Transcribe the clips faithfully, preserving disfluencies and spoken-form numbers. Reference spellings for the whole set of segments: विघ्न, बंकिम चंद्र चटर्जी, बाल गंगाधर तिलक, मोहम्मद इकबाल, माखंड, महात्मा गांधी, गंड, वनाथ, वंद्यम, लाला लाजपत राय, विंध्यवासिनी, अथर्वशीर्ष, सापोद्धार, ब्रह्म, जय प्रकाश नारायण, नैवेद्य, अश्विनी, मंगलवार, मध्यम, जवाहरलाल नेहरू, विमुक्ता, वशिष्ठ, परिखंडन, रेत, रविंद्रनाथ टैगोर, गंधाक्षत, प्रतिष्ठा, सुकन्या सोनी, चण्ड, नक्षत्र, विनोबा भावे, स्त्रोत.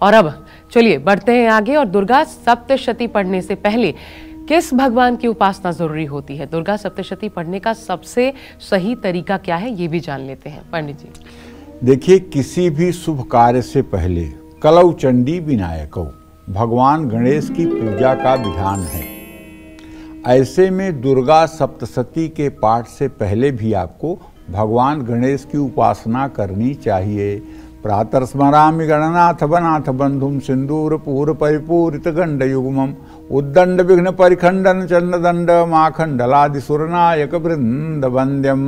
और अब चलिए बढ़ते हैं आगे। और दुर्गा सप्तशती पढ़ने से पहले किस भगवान की उपासना जरूरी होती है, दुर्गा सप्तशती पढ़ने का सबसे सही तरीका क्या है, ये भी जान लेते हैं पंडित जी। देखिए, किसी भी शुभ कार्य से पहले कलौ चंडी विनायकौ, भगवान गणेश की पूजा का विधान है। ऐसे में दुर्गा सप्तशती के पाठ से पहले भी आपको भगवान गणेश की उपासना करनी चाहिए। प्रातः स्मरामि गणनाथ वनाथ बंधुम सिंदूर पूर परिपूरित गंड युग्म उदंड विघ्न परिखंडन चण्ड दण्ड माखंड लादि सुरनायक वृंद वंद्यम।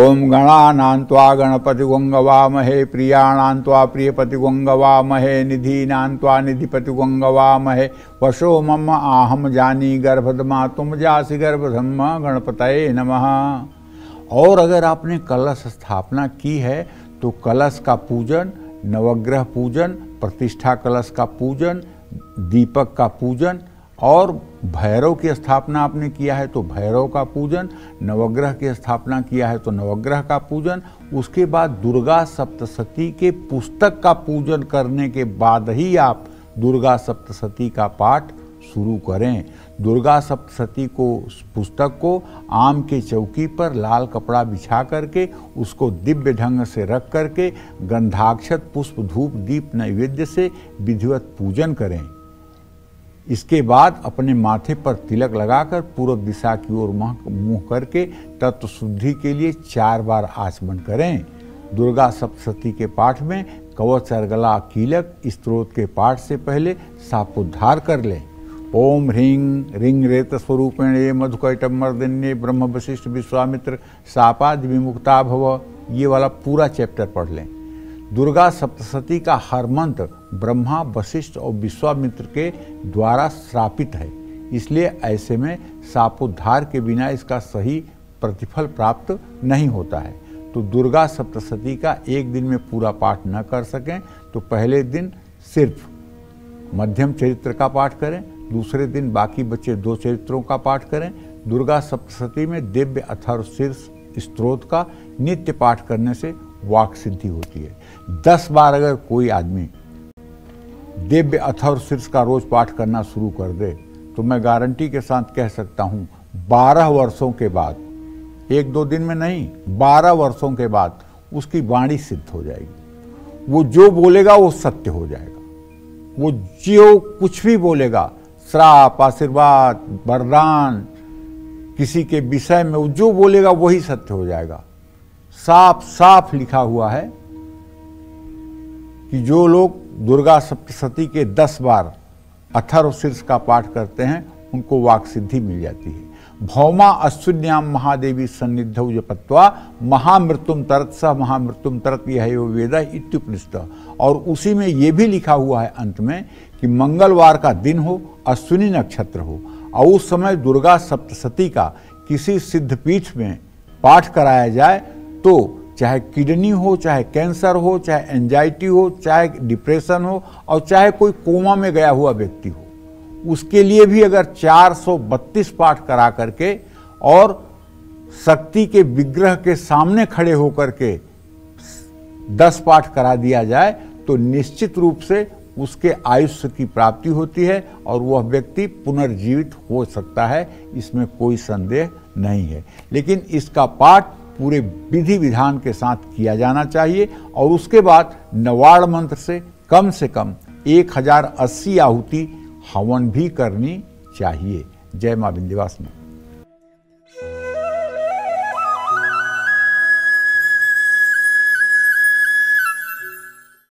ओम गणानान्त्वा गणपति गंगवामहे प्रियाणान्त्वा प्रियपति गंगवामहे निधीनान्त्वा निधिपति गंगवामहे वशो मम आहम जानी गर्भदमा तुम जासि गर्भधम गणपतये नमः। और अगर आपने कलश स्थापना की है तो कलश का पूजन, नवग्रह पूजन, प्रतिष्ठा कलश का पूजन, दीपक का पूजन, और भैरव की स्थापना आपने किया है तो भैरव का पूजन, नवग्रह की स्थापना किया है तो नवग्रह का पूजन। उसके बाद दुर्गा सप्तशती के पुस्तक का पूजन करने के बाद ही आप दुर्गा सप्तशती का पाठ शुरू करें। दुर्गा सप्तशती को पुस्तक को आम के चौकी पर लाल कपड़ा बिछा करके उसको दिव्य ढंग से रख करके गंधाक्षत पुष्प धूप दीप नैवेद्य से विधिवत पूजन करें। इसके बाद अपने माथे पर तिलक लगाकर पूर्व दिशा की ओर मुँह करके तत्व शुद्धि के लिए चार बार आचमन करें। दुर्गा सप्तशती के पाठ में कवच अर्गला कीलक स्त्रोत के पाठ से पहले सापोद्धार कर लें। ओम ह्रीं ह्रीं रेत स्वरूपेणे मधुकैटम मर्दिन्ये ब्रह्म वशिष्ठ विश्वामित्र सापाद विमुक्ता भव, ये वाला पूरा चैप्टर पढ़ लें। दुर्गा सप्तशती का हर मंत्र ब्रह्मा, वशिष्ठ और विश्वामित्र के द्वारा श्रापित है, इसलिए ऐसे में सापोद्धार के बिना इसका सही प्रतिफल प्राप्त नहीं होता है। तो दुर्गा सप्तशती का एक दिन में पूरा पाठ न कर सकें तो पहले दिन सिर्फ मध्यम चरित्र का पाठ करें, दूसरे दिन बाकी बचे दो चरित्रों का पाठ करें। दुर्गा सप्तशती में दिव्य अथर्वशीर्ष स्त्रोत का नित्य पाठ करने से वाक् सिद्धि होती है। दस बार अगर कोई आदमी दिव्य अथर्वशीर्ष का रोज पाठ करना शुरू कर दे तो मैं गारंटी के साथ कह सकता हूँ बारह वर्षों के बाद, एक दो दिन में नहीं, बारह वर्षों के बाद उसकी वाणी सिद्ध हो जाएगी। वो जो बोलेगा वो सत्य हो जाएगा। वो जो कुछ भी बोलेगा, श्राप, आशीर्वाद, वरदान, किसी के विषय में वो जो बोलेगा वही सत्य हो जाएगा। साफ साफ लिखा हुआ है कि जो लोग दुर्गा सप्तशती के दस बार अथर्वशीर्ष का पाठ करते हैं उनको वाक् सिद्धि मिल जाती है। भौमा अश्विन्याम महादेवी सन्निधौ जपत्वा महामृत्युम तरत स महामृत्युम तरत यह वेद इत्युपनिष्ठ। और उसी में ये भी लिखा हुआ है अंत में कि मंगलवार का दिन हो, अश्विनी नक्षत्र हो, और उस समय दुर्गा सप्तशती का किसी सिद्धपीठ में पाठ कराया जाए तो चाहे किडनी हो, चाहे कैंसर हो, चाहे एंजाइटी हो, चाहे डिप्रेशन हो, और चाहे कोई कोमा में गया हुआ व्यक्ति हो, उसके लिए भी अगर चार सौ बत्तीस पाठ करा करके और शक्ति के विग्रह के सामने खड़े होकर के दस पाठ करा दिया जाए तो निश्चित रूप से उसके आयुष्य की प्राप्ति होती है और वह व्यक्ति पुनर्जीवित हो सकता है, इसमें कोई संदेह नहीं है। लेकिन इसका पाठ पूरे विधि विधान के साथ किया जाना चाहिए। और उसके बाद नवाड़ मंत्र से कम से कम एक हजार अस्सी आहुति हवन भी करनी चाहिए। जय मां विंध्यवासिनी।